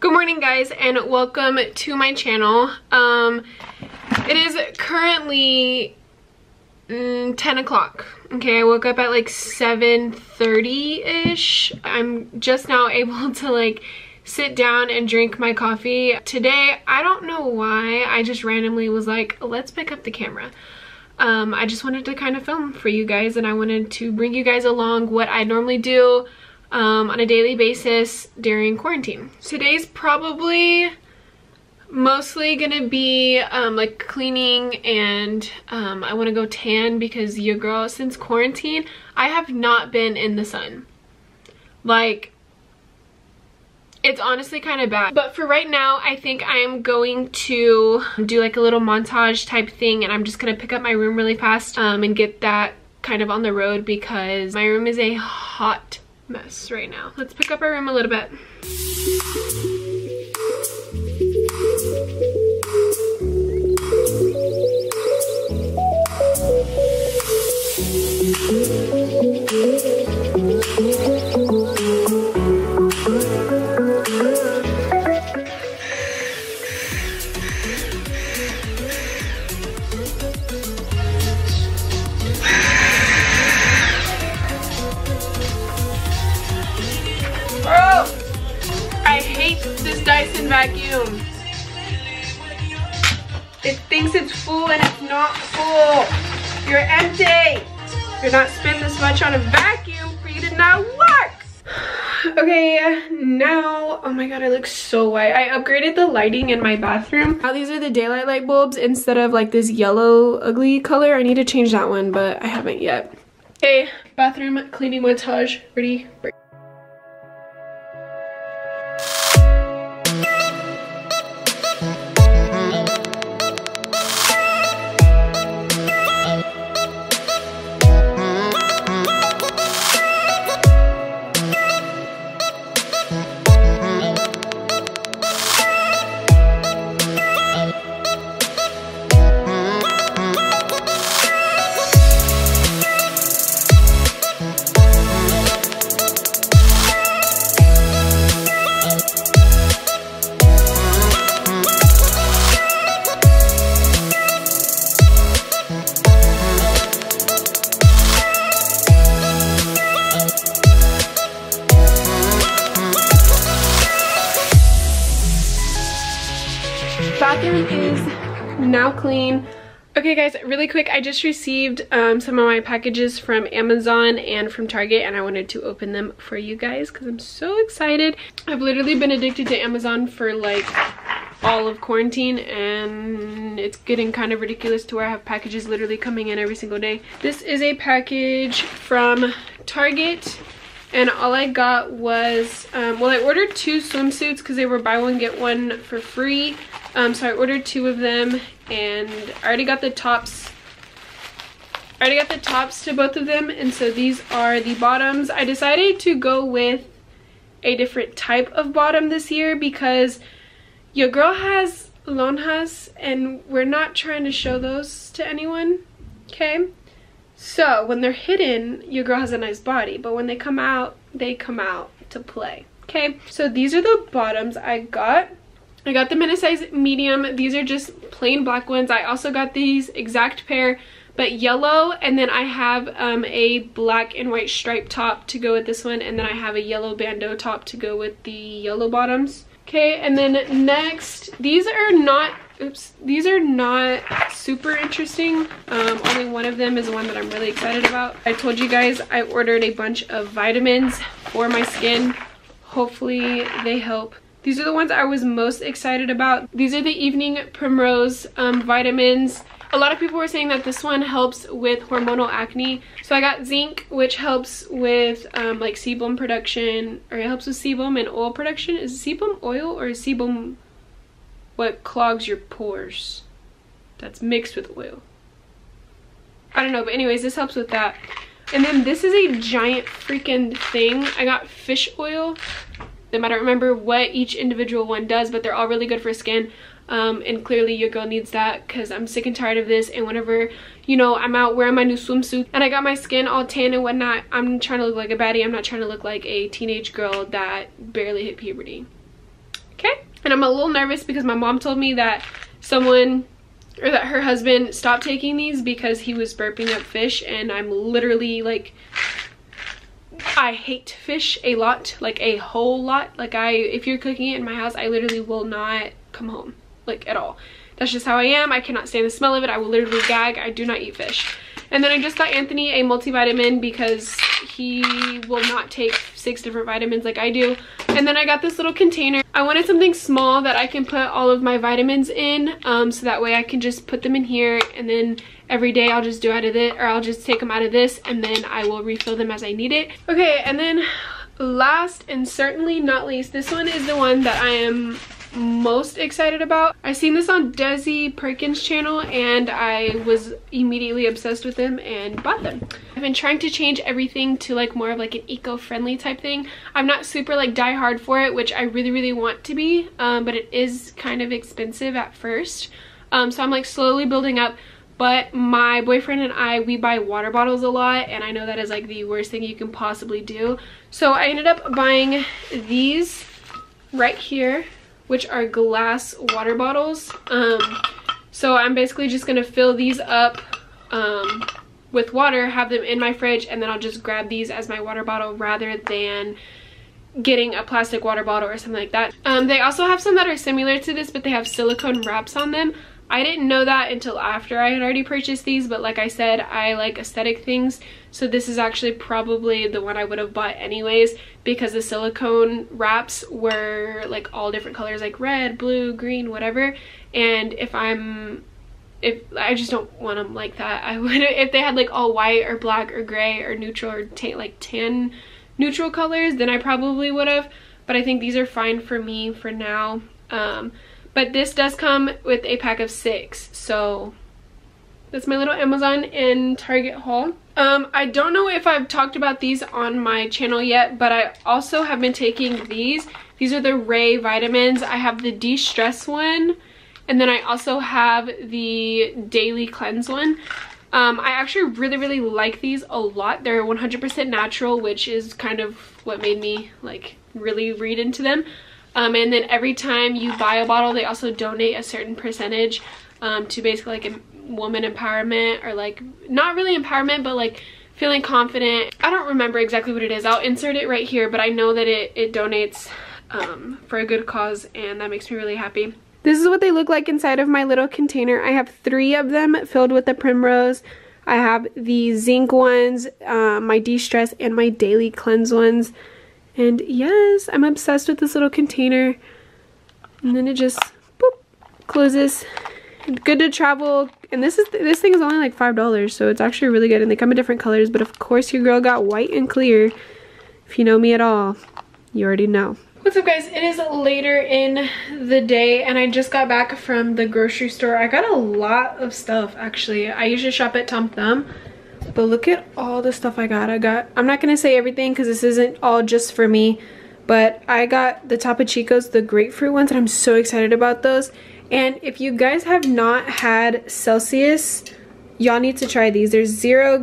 Good morning guys and welcome to my channel. It is currently 10 o'clock. Okay, I woke up at like 7:30-ish. I'm just now able to like sit down and drink my coffee. Today, I don't know why, I just randomly was like, let's pick up the camera. I just wanted to kind of film for you guys and I wanted to bring you guys along what I normally do on a daily basis during quarantine. Today's probably mostly gonna be like cleaning and I want to go tan because your girl, since quarantine I have not been in the sun. Like, it's honestly kind of bad. But for right now, I think I am going to do like a little montage type thing and I'm just gonna pick up my room really fast and get that kind of on the road because my room is a hot mess right now. Let's pick up our room a little bit. Dyson vacuum. It thinks it's full and it's not full. You're empty. You're not spending this much on a vacuum for you to not work. Okay, now, oh my god, I look so white. I upgraded the lighting in my bathroom. Now these are the daylight light bulbs instead of like this yellow ugly color. I need to change that one, but I haven't yet. Okay, bathroom cleaning montage, ready, break. Bathroom is now clean. Okay guys, really quick, I just received some of my packages from Amazon and from Target and I wanted to open them for you guys because I'm so excited. I've literally been addicted to Amazon for like all of quarantine and it's getting kind of ridiculous to where I have packages literally coming in every single day. This is a package from Target and all I got was, well, I ordered two swimsuits because they were buy one get one for free. So I ordered two of them and I already got the tops. I already got the tops to both of them and so these are the bottoms. I decided to go with a different type of bottom this year because your girl has lonjas and we're not trying to show those to anyone, okay? So when they're hidden, your girl has a nice body, but when they come out to play, okay? So these are the bottoms I got. I got them in a size medium. These are just plain black ones. I also got these exact pair, but yellow. And then I have a black and white striped top to go with this one. And then I have a yellow bandeau top to go with the yellow bottoms. Okay, and then next, these are not, oops, these are not super interesting. Only one of them is one that I'm really excited about. I told you guys I ordered a bunch of vitamins for my skin. Hopefully they help. These are the ones I was most excited about. These are the Evening Primrose vitamins. A lot of people were saying that this one helps with hormonal acne. So I got zinc, which helps with like sebum production, or it helps with sebum and oil production. Is it sebum oil or is sebum what clogs your pores? That's mixed with oil. I don't know, but anyways, this helps with that. And then this is a giant freaking thing. I got fish oil. Them. I don't remember what each individual one does, but they're all really good for skin. And clearly your girl needs that because I'm sick and tired of this. And whenever, you know, I'm out wearing my new swimsuit and I got my skin all tan and whatnot, I'm trying to look like a baddie. I'm not trying to look like a teenage girl that barely hit puberty. Okay? And I'm a little nervous because my mom told me that someone, or that her husband stopped taking these because he was burping up fish, and I'm literally like, I hate fish a lot, like a whole lot. Like if you're cooking it in my house, I literally will not come home, like at all. That's just how I am. I cannot stand the smell of it. I will literally gag. I do not eat fish. And then I just got Anthony a multivitamin because he will not take 6 different vitamins like I do. And then I got this little container. I wanted something small that I can put all of my vitamins in, so that way I can just put them in here, and then every day I'll just do out of it, or I'll just take them out of this, and then I will refill them as I need it. Okay, and then last and certainly not least, this one is the one that I am most excited about. I seen this on Desi Perkins' channel and I was immediately obsessed with them and bought them. I've been trying to change everything to like more of like an eco-friendly type thing. I'm not super like die hard for it, which I really want to be, but it is kind of expensive at first, so I'm like slowly building up. But my boyfriend and I, we buy water bottles a lot, and I know that is like the worst thing you can possibly do. So I ended up buying these right here, which are glass water bottles. So I'm basically just gonna fill these up with water, have them in my fridge, and then I'll just grab these as my water bottle rather than getting a plastic water bottle or something like that. They also have some that are similar to this, but they have silicone wraps on them. I didn't know that until after I had already purchased these, but like I said, I like aesthetic things, so this is actually probably the one I would have bought anyways, because the silicone wraps were like all different colors, like red, blue, green, whatever, and if I just don't want them like that. I would, if they had like all white or black or gray or neutral or tan neutral colors, then I probably would have, but I think these are fine for me for now. But this does come with a pack of 6, so that's my little Amazon and Target haul. I don't know if I've talked about these on my channel yet, but I also have been taking these. These are the Ray vitamins. I have the de-stress one, and then I also have the daily cleanse one. I actually really like these a lot. They're 100% natural, which is kind of what made me like really read into them. And then every time you buy a bottle, they also donate a certain percentage to basically like woman empowerment, or like not really empowerment, but like feeling confident. I don't remember exactly what it is. I'll insert it right here, but I know that it donates for a good cause, and that makes me really happy. This is what they look like inside of my little container. I have 3 of them filled with the primrose. I have the zinc ones, my de-stress, and my daily cleanse ones. And yes, I'm obsessed with this little container. And then it just boop, closes. Good to travel. And this thing is only like $5, so it's actually really good. And they come in different colors, but of course your girl got white and clear. If you know me at all, you already know. What's up, guys? It is later in the day, and I just got back from the grocery store. I got a lot of stuff, actually. I usually shop at Tom Thumb. But look at all the stuff I got. I'm not going to say everything because this isn't all just for me. But I got the Topo Chicos, the grapefruit ones, and I'm so excited about those. And if you guys have not had Celsius, y'all need to try these. There's 0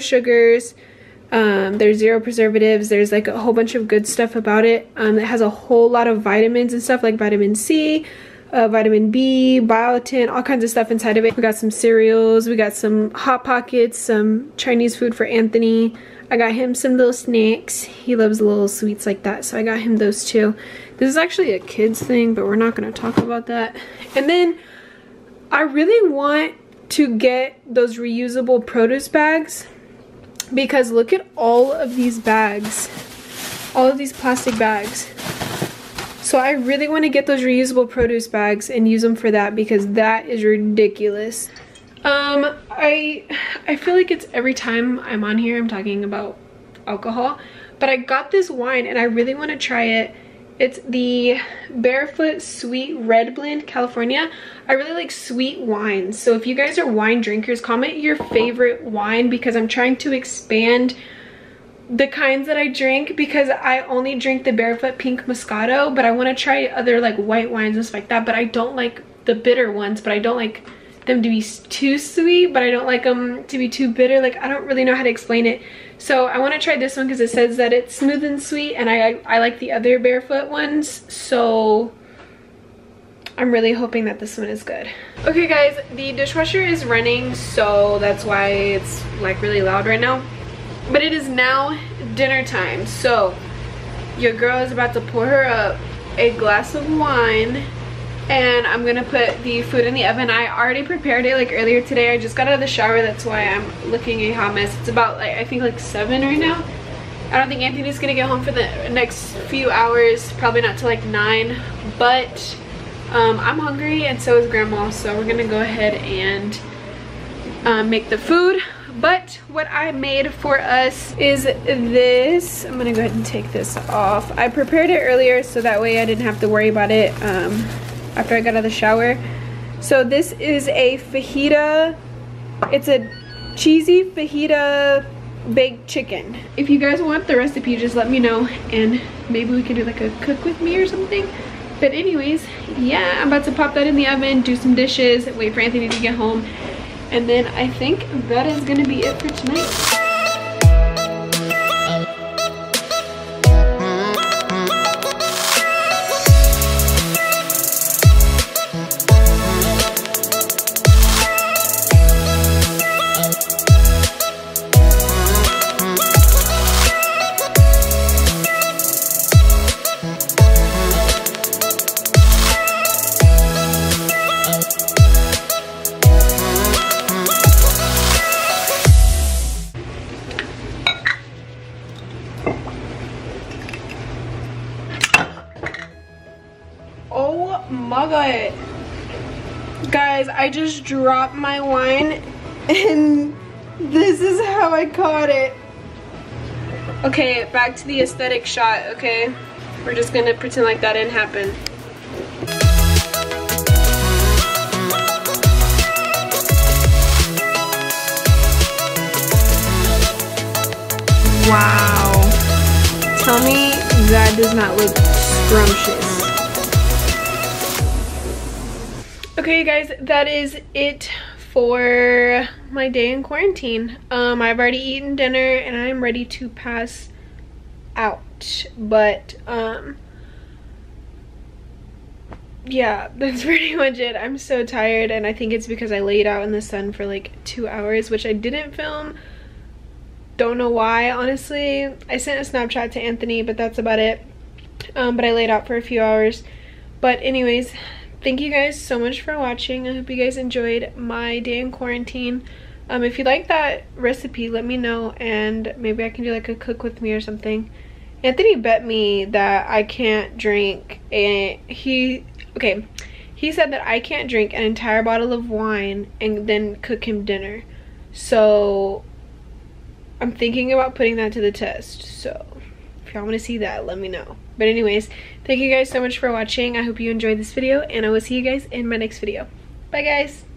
sugars. There's 0 preservatives. There's like a whole bunch of good stuff about it. It has a whole lot of vitamins and stuff like vitamin C, vitamin B, biotin, all kinds of stuff inside of it. We got some cereals, we got some Hot Pockets, some Chinese food for Anthony. I got him some little snacks. He loves little sweets like that, so I got him those too. This is actually a kid's thing, but we're not going to talk about that. And then I really want to get those reusable produce bags, because look at all of these bags, all of these plastic bags. So I really want to get those reusable produce bags and use them for that, because that is ridiculous. I feel like it's every time I'm on here I'm talking about alcohol, but I got this wine and I really want to try it. It's the Barefoot Sweet Red Blend California. I really like sweet wines, so if you guys are wine drinkers, comment your favorite wine, because I'm trying to expand the kinds that I drink, because I only drink the Barefoot Pink Moscato, but I want to try other like white wines and stuff like that. But I don't like the bitter ones, but I don't like them to be too sweet, but I don't like them to be too bitter. Like, I don't really know how to explain it. So I want to try this one because it says that it's smooth and sweet, and I like the other Barefoot ones, so I'm really hoping that this one is good. Okay guys, the dishwasher is running, so that's why it's like really loud right now. But it is now dinner time, so your girl is about to pour her up a glass of wine, and I'm gonna put the food in the oven. I already prepared it like earlier today. I just got out of the shower, that's why I'm looking a hot mess. It's about like I think like 7 right now. I don't think Anthony's gonna get home for the next few hours, probably not till like 9, but I'm hungry and so is grandma, so we're gonna go ahead and make the food. But what I made for us is this. I'm gonna go ahead and take this off. I prepared it earlier so that way I didn't have to worry about it after I got out of the shower. So this is a fajita. It's a cheesy fajita baked chicken. If you guys want the recipe, just let me know and maybe we can do like a cook with me or something. But anyways, yeah, I'm about to pop that in the oven, do some dishes, wait for Anthony to get home. And then I think that is gonna be it for tonight. Guys, I just dropped my wine and this is how I caught it. Okay, back to the aesthetic shot, okay? We're just gonna pretend like that didn't happen. Wow. Tell me that does not look scrumptious. Okay guys, that is it for my day in quarantine. I've already eaten dinner and I'm ready to pass out, but yeah, that's pretty much it. I'm so tired and I think it's because I laid out in the sun for like 2 hours, which I didn't film. Don't know why, honestly. I sent a Snapchat to Anthony, but that's about it. But I laid out for a few hours. But anyways, thank you guys so much for watching. I hope you guys enjoyed my day in quarantine. If you like that recipe, let me know and maybe I can do like a cook with me or something. Anthony bet me that I can't drink and he said that I can't drink an entire bottle of wine and then cook him dinner. So I'm thinking about putting that to the test. So if y'all want to see that, let me know. But anyways, thank you guys so much for watching. I hope you enjoyed this video and I will see you guys in my next video. Bye guys.